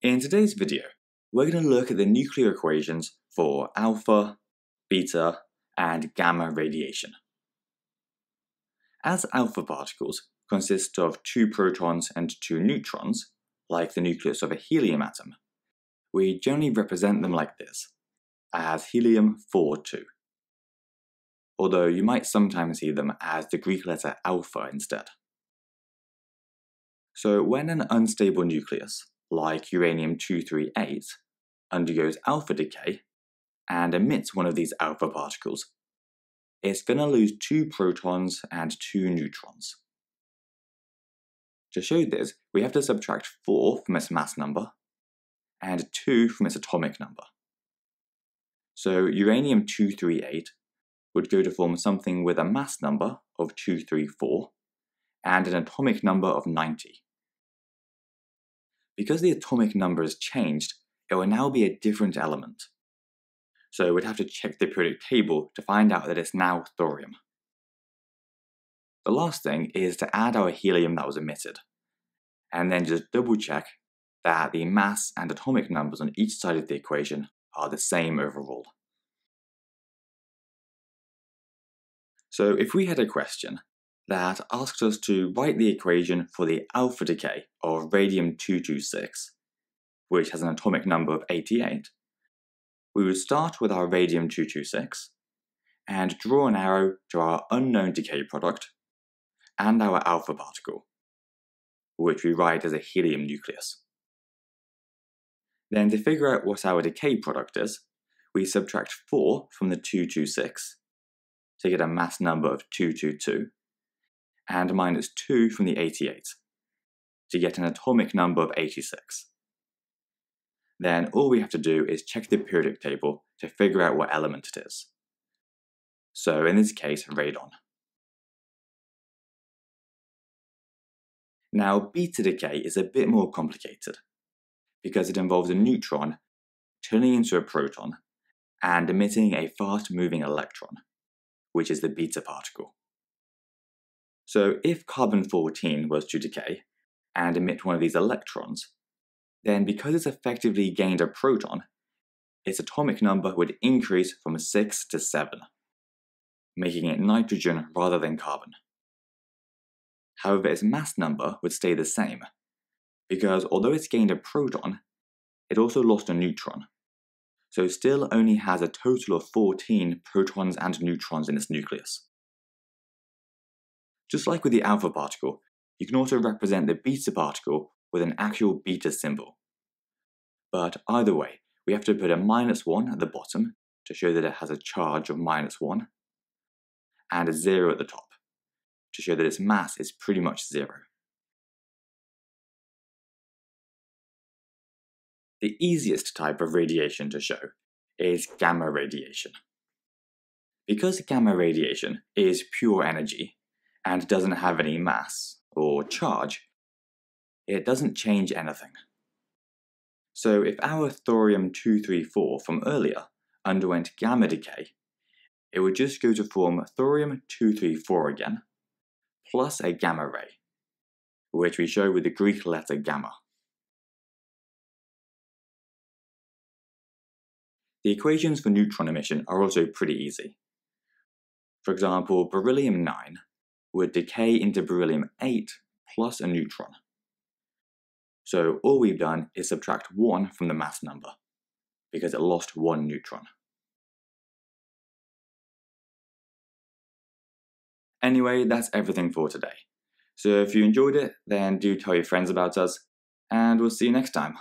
In today's video, we're going to look at the nuclear equations for alpha, beta, and gamma radiation. As alpha particles consist of two protons and two neutrons, like the nucleus of a helium atom, we generally represent them like this, as helium-42, although you might sometimes see them as the Greek letter alpha instead. So when an unstable nucleus, like uranium-238, undergoes alpha decay and emits one of these alpha particles, it's going to lose two protons and two neutrons. To show this, we have to subtract 4 from its mass number and 2 from its atomic number. So uranium-238 would go to form something with a mass number of 234 and an atomic number of 90. Because the atomic number has changed, it will now be a different element. So we'd have to check the periodic table to find out that it's now thorium. The last thing is to add our helium that was emitted, and then just double check that the mass and atomic numbers on each side of the equation are the same overall. So if we had a question that asked us to write the equation for the alpha decay of radium-226, which has an atomic number of 88, we would start with our radium-226 and draw an arrow to our unknown decay product and our alpha particle, which we write as a helium nucleus. Then to figure out what our decay product is, we subtract 4 from the 226 to get a mass number of 222, and minus 2 from the 88 to get an atomic number of 86. Then all we have to do is check the periodic table to figure out what element it is. So in this case, radon. Now beta decay is a bit more complicated because it involves a neutron turning into a proton and emitting a fast-moving electron, which is the beta particle. So if carbon-14 was to decay and emit one of these electrons, then because it's effectively gained a proton, its atomic number would increase from 6 to 7, making it nitrogen rather than carbon. However, its mass number would stay the same, because although it's gained a proton, it also lost a neutron, so still only has a total of 14 protons and neutrons in its nucleus. Just like with the alpha particle, you can also represent the beta particle with an actual beta symbol. But either way, we have to put a -1 at the bottom to show that it has a charge of -1, and a 0 at the top to show that its mass is pretty much 0. The easiest type of radiation to show is gamma radiation. Because gamma radiation is pure energy and doesn't have any mass or charge, it doesn't change anything. So if our thorium-234 from earlier underwent gamma decay, it would just go to form thorium-234 again, plus a gamma ray, which we show with the Greek letter gamma. The equations for neutron emission are also pretty easy. For example, beryllium-9 would decay into beryllium-8 plus a neutron. So all we've done is subtract 1 from the mass number, because it lost 1 neutron. Anyway, that's everything for today. So if you enjoyed it, then do tell your friends about us, and we'll see you next time.